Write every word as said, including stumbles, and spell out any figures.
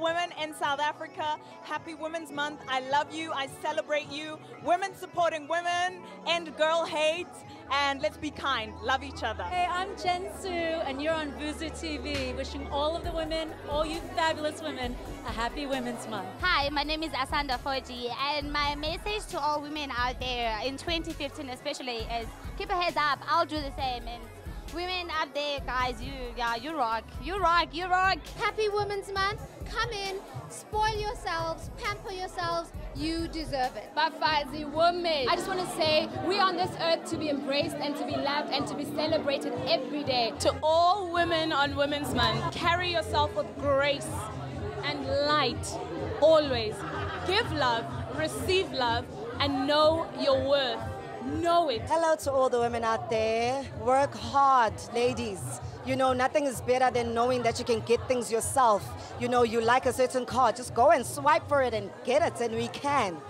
beautiful women in South Africa. Happy Women's Month. I love you. I celebrate you. Women supporting women. End girl hate. And let's be kind. Love each other. Hey, I'm Jen Su, and you're on Vuzu T V. Wishing all of the women, all you fabulous women, a happy Women's Month. Hi, my name is Asanda Foji, and my message to all women out there in twenty fifteen especially is keep your heads up. I'll do the same. And women up there, guys, you yeah, you rock, you rock, you rock. Happy Women's Month. Come in, spoil yourselves, pamper yourselves. You deserve it. Bafazi women. I just want to say we're on this earth to be embraced and to be loved and to be celebrated every day. To all women on Women's Month, carry yourself with grace and light always. Give love, receive love, and know your worth. Know it. Hello to all the women out there. Work hard, ladies. You know, nothing is better than knowing that you can get things yourself. You know, you like a certain car, just go and swipe for it and get it, and we can.